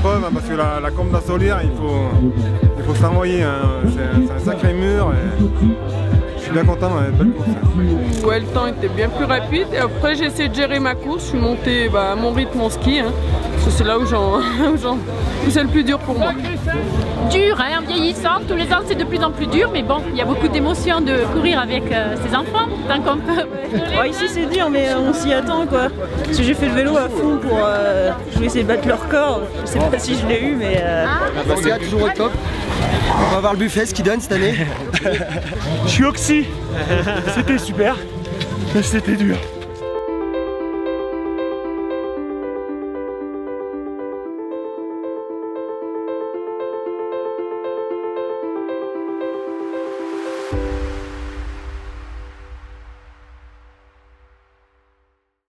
épreuve, hein, parce que la combe d'Assolière, il faut s'envoyer, hein. C'est un sacré mur. Je suis bien content, hein, belle course, hein. Ouais, le temps était bien plus rapide. Et après, j'ai essayé de gérer ma course. Je suis montée à mon rythme, mon ski, hein, parce que c'est là où c'est le plus dur pour moi. Dur, hein, en vieillissant, tous les ans c'est de plus en plus dur, mais bon, il y a beaucoup d'émotions de courir avec ses enfants, tant qu'on peut. Oh, ici c'est dur, mais on s'y attend, quoi. Parce que j'ai fait le vélo à fond pour je voulais essayer de battre leur corps. Je sais pas si je l'ai eu, mais... on est toujours au top. On va voir le buffet, ce qu'ils donnent cette année. Je suis oxy. C'était super, mais c'était dur.